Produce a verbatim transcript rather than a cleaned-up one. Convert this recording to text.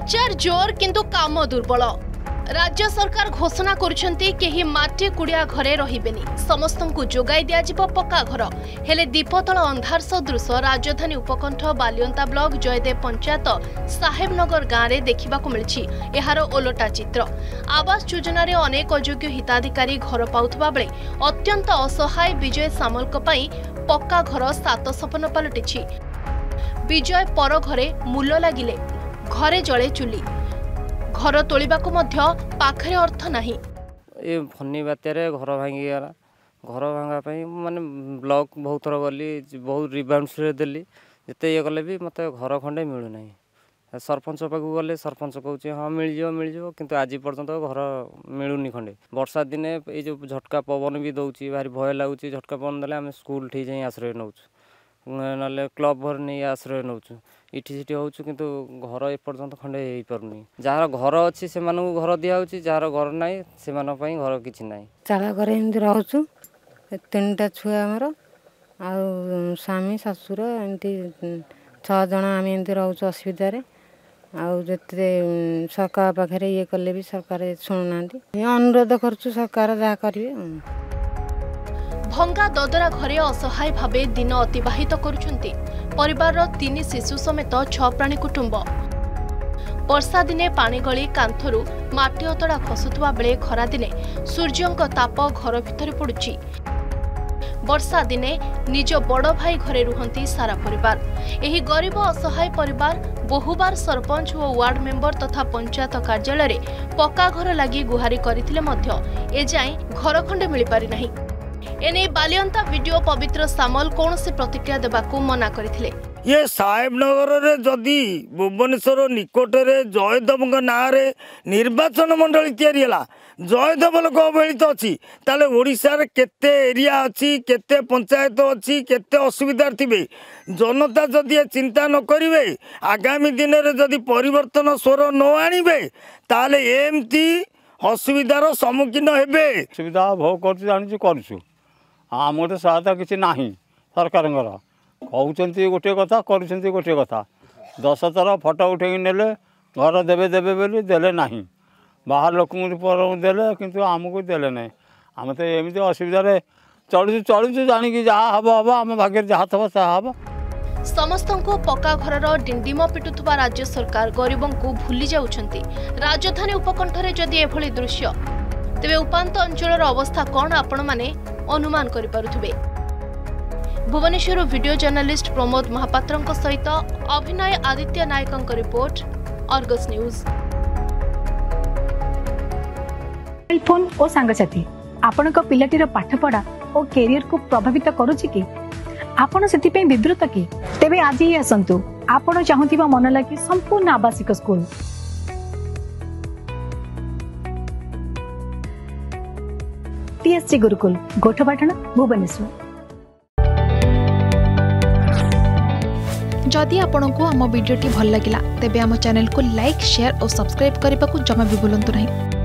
प्रचार जोर किंतु काम दुर्बल। राज्य सरकार घोषणा करुछंती केही माटी कुड़िया घरे रहिबेनी, समस्तंकु जोगाई दियाजिबो पक्का घर। हेले दीपतल अंधार सदृश राजधानी उपकंठ बालियंता ब्लॉक जयदेव पंचायत साहेबनगर गाँव में देखा मिली एहार ओलटा चित्र। आवास योजना रे अनेक अयोग्य हिताधिकारी घर पाउथबा बेले अत्यंत असहाय विजय सामलक पई पक्का घर सात सपन पलटिछि। विजय पर घरे मूल लागिले, घरे जळे चुली, घर तोलिबाकु मध्य पाखरे अर्थ नाही। ए फनी बात्यारे घर भांगी गला, घर भांगा पई माने ब्लॉक बहुत थोड़ा गली, बहुत रिबाउंड्स रे देली, जते ये गले भी मते घर खंडे मिलु नाही। सरपंच पाकु गले, सरपंच कहउची हां मिल जिवो मिल जिवो, किंतु आज पर्यंत घर मिलुनी खंडे। वर्षा दिने ए जो झटका पवन भी दउची, भारी भय लागउची। झटका पवन देले हमें स्कूल ठी जाई आश्रय नउछु, नाले क्लब घर नहीं आश्रय नौचु, इटी सीटी हो घर एपर्यंत खंडे हो पारनी। जार घर अच्छी से घर दिहे, जार घर ना से घर किसी ना। चाला घर एमती रोचु, तीन टा छुआ आमर आ स्वामी शाशुर एमती छजण आम एमती रोचु असुविधार। आते सरकार पाखे ये कले भी सरकार शुणुना, अनुरोध करुचु सरकार जहाँ करें। भंगा ददरा घरे असहाय भावे दिन अतिबाहित करुछंती परिवारर तीन शिशु समेत छ प्राणी कुटुंब। वर्षा दिने पानी गली कांथरू माटी अतड़ा खसुथुवा बेले खरा दिने सूर्यंक ताप घर भितरे पड़ुछि। वर्षा दिने निज बड़ भाई घरे रुहंती सारा परिवार। एही गरीब असहाय परिवार बहुबार सरपंच और वार्ड मेंबर तथा पंचायत कार्यालय रे पक्का घर लागी गुहारी करिथिले मध्य ए जाय घर खंडे मिलि पारि नाही। एने बालियंता वीडियो पवित्र सामल कौन से प्रतिक्रिया देवाक मना करथिले। ये साहेबनगर रे जदि भुवनेश्वर निकट रे जयदेव ना रे निर्वाचन मंडल या जयदेव लोक अवहेलित अच्छी, ताले ओडिशार केते एरिया अच्छी, केते पंचायत अच्छी, केते असुविधार थे। जनता जदि चिंता न करिवे, आगामी दिन में जदि परिवर्तन स्वर न आनिबे, ताले एमती असुविधार सम्मुखीन हेबे। सुविधा भोग कर जानि करछु, आम गोटे सहायता किसी ना सरकार कहते गोटे कथा कर गोटे कथा। दस थर फटो उठे नेले घर देवे देवे बोली देले ना, बाहर लोक देले किंतु आमको देले ना। आम तो एमती असुविधा चलु चलु जाणी जहाँ हम हम आम भाग्य जहाँ थब ता। समस्तंकु पक्का घरर डिंडिम पिटुथुवा राज्य सरकार गरीबंकु भूली जाउछंती। राजधानी उपकंठरे जदि एभली दृश्य, तेबे उपांत अंचलर अवस्था कौन आपण माने अनुमान करिपारुथिबे। भुवनेश्वर वीडियो जर्नलिस्ट प्रमोद महापात्रंक सहित अभिनय आदित्य नायकंक रिपोर्ट, अर्गस न्यूज। फोन ओ सांगसाथी आपनक पिलाटीर पाठपढ़ा और कैरियर को प्रभावित करुछि कि आपण सेति पे विद्रुत कि? तेबे आज ही आसंतु आपण चाहुथिबा मन लागी संपूर्ण आवासिक स्कूल। टीएससी गुरुकुल, गोठपाटण, भुवनेश्वर। जदि आपंक आम भिडी भल लगा तेब आम चैनल को लाइक, शेयर और सब्सक्राइब करने को जमा भी भूलु नहीं।